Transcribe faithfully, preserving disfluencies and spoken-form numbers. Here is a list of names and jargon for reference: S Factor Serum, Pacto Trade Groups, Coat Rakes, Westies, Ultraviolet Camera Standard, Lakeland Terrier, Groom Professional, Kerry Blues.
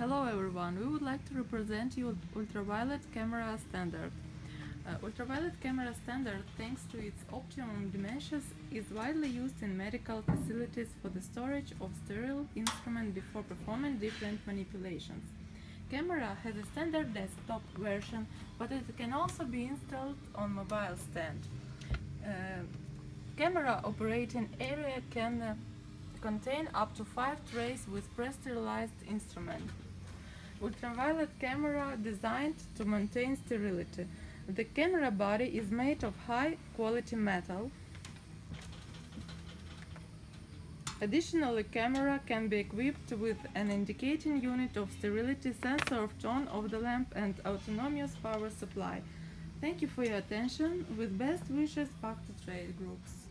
Hello everyone, we would like to represent you Ultraviolet Camera Standard. Uh, Ultraviolet Camera Standard, thanks to its optimum dimensions, is widely used in medical facilities for the storage of sterile instruments before performing different manipulations. Camera has a standard desktop version, but it can also be installed on mobile stand. Uh, camera operating area can uh, contain up to five trays with pre-sterilized instruments. Ultraviolet camera designed to maintain sterility. The camera body is made of high-quality metal. Additionally, camera can be equipped with an indicating unit of sterility, sensor of tone of the lamp and autonomous power supply. Thank you for your attention. With best wishes, Pacto Trade Groups.